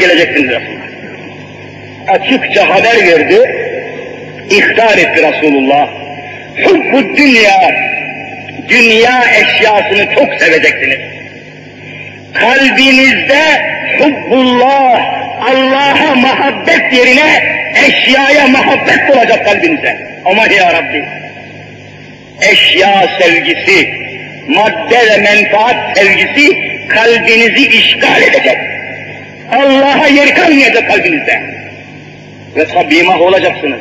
Gelecektiniz Resulullah. Açıkça haber verdi, ihtar etti Resulullah. Hubbu dünya, dünya eşyasını çok sevecektiniz. Kalbinizde hubbullah, Allah'a muhabbet yerine eşyaya muhabbet olacak kalbinize. Aman ya Rabbi, eşya sevgisi, madde ve menfaat sevgisi kalbinizi işgal edecek. Allah'a yer kalmayacak kalbinizde. Ve tabii mah olacaksınız.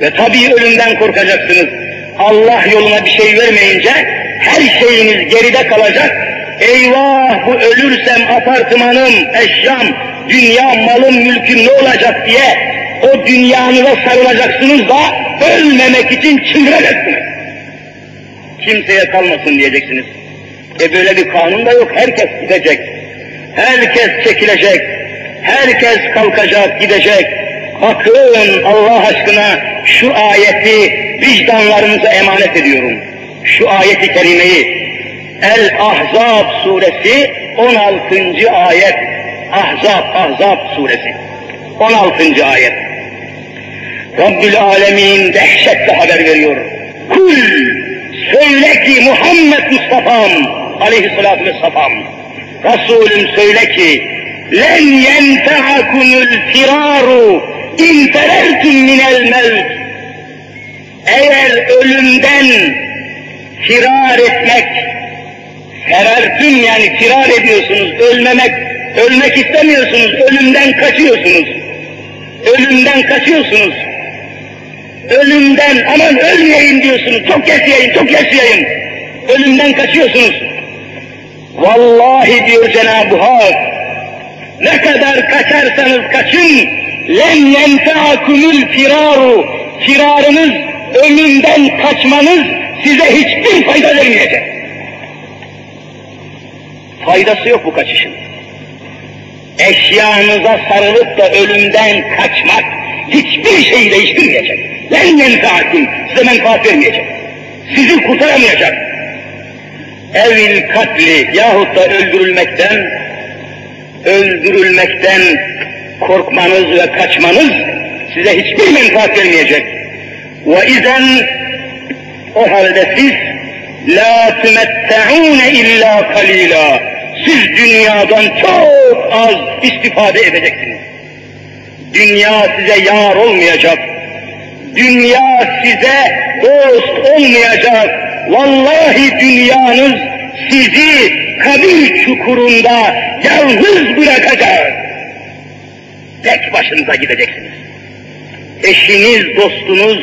Ve tabii ölümden korkacaksınız. Allah yoluna bir şey vermeyince her şeyiniz geride kalacak. Eyvah, bu ölürsem apartmanım, eşyam, dünya, malım, mülküm ne olacak diye o dünyanıza sarılacaksınız da ölmemek için çimrileceksiniz. Kimseye kalmasın diyeceksiniz. Böyle bir kanun da yok. Herkes gidecek. Herkes çekilecek, herkes kalkacak, gidecek. Bakın Allah aşkına şu ayeti vicdanlarınıza emanet ediyorum. Şu ayeti kerimeyi, El-Ahzab suresi 16. ayet, Ahzab suresi 16. ayet. Rabbül Alemin dehşetle haber veriyor. Kul, söyle ki Muhammed Mustafa'm, aleyhissalatu vesselam, Resulüm söyle ki, لَنْ يَنْتَعَكُمُ الْفِرَارُ اِنْ فَرَرْتُمْ مِنَ الْمَوْتِ. Eğer ölümden firar etmek, ferartüm yani firar ediyorsunuz, ölmek istemiyorsunuz, ölümden kaçıyorsunuz. Ölümden, aman ölmeyin diyorsunuz, çok yaşayayım, ölümden kaçıyorsunuz. Vallahi diyor Cenab-ı Hak, ne kadar kaçarsanız kaçın, لَنْ يَنْتَعَكُمُ الْفِرَارُ, firarınız, ölümden kaçmanız size hiçbir fayda vermeyecek. Faydası yok bu kaçışın. Eşyanıza sarılıp da ölümden kaçmak hiçbir şeyi değiştirmeyecek. لَنْ يَنْتَعَكُمْ, size menfaat vermeyecek, sizi kurtaramayacak. Evil katli yahut da öldürülmekten korkmanız ve kaçmanız size hiçbir menfaat vermeyecek. Ve izen, o halde siz la tümette'ûne illa kalîlâ, siz dünyadan çok az istifade edeceksiniz. Dünya size yar olmayacak, dünya size dost olmayacak. Vallahi dünyanız sizi kabir çukurunda yalnız bırakacak. Tek başınıza gideceksiniz. Eşiniz, dostunuz,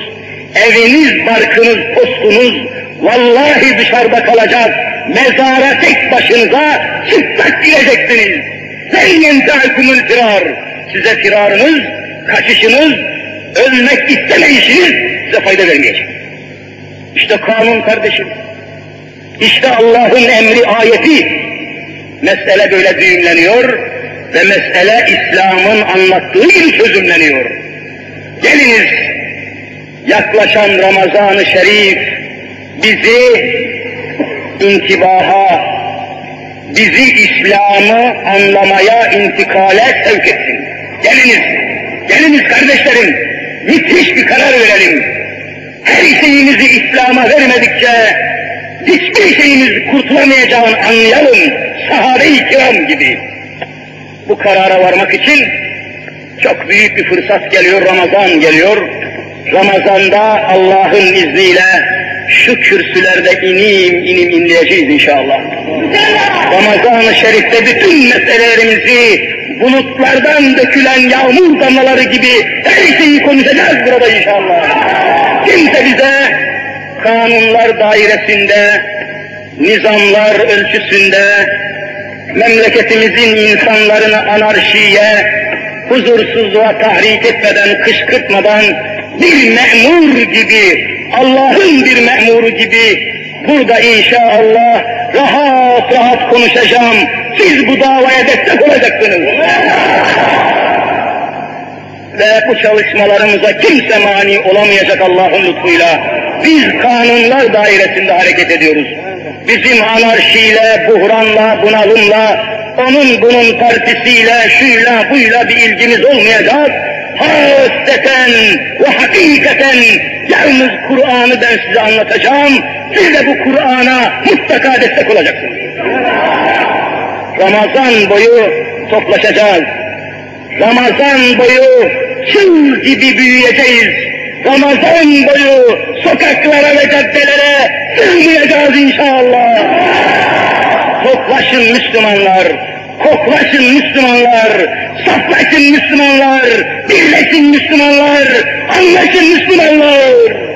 eviniz, barkınız, postunuz vallahi dışarıda kalacak. Mezara tek başınıza çıplak gireceksiniz. Seyyentâkumul firar, size firarınız, kaçışınız, ölmek istemeyişiniz size fayda vermeyecek. İşte kanun kardeşim, işte Allah'ın emri ayeti. Mesele böyle düğümleniyor ve mesele İslam'ın anlattığı gibi çözümleniyor. Geliniz, yaklaşan Ramazan-ı Şerif bizi intibaha, bizi İslam'ı anlamaya, intikale sevk etsin. Geliniz kardeşlerim, müthiş bir karar verelim. Her şeyimizi İslam'a vermedikçe hiçbir şeyimiz kurtulamayacağını anlayalım, sahabe-i kiram gibi. Bu karara varmak için çok büyük bir fırsat geliyor, Ramazan geliyor. Ramazan'da Allah'ın izniyle şu kürsülerde inim inleyeceğiz inşallah. Ramazan-ı Şerif'te bütün meselelerimizi bulutlardan dökülen yağmur damlaları gibi her şeyi konuşacağız burada inşallah. Kimse bize kanunlar dairesinde, nizamlar ölçüsünde, memleketimizin insanlarını anarşiye, huzursuzluğa tahrik etmeden, kışkırtmadan bir memur gibi, Allah'ın bir memuru gibi burada inşallah rahat konuşacağım. Siz bu davaya destek olacaksınız. Ve bu çalışmalarımıza kimse mani olamayacak Allah'ın lütfuyla. Biz kanunlar dairesinde hareket ediyoruz. Bizim anarşiyle, buhranla, bunalımla, onun bunun partisiyle, şuyla, buyla bir ilgimiz olmayacak. Hasseten ve hakikaten yalnız Kur'an'ı ben size anlatacağım. Siz de bu Kur'an'a mutlaka destek olacaksınız. Ramazan boyu toplaşacağız. Ramazan boyu çığ gibi büyüyeceğiz. Ramazan boyu sokaklara ve caddelere sığmayacağız inşallah. Koklaşın Müslümanlar, koklaşın Müslümanlar, saflaşın Müslümanlar, birleşin Müslümanlar, anlaşın Müslümanlar.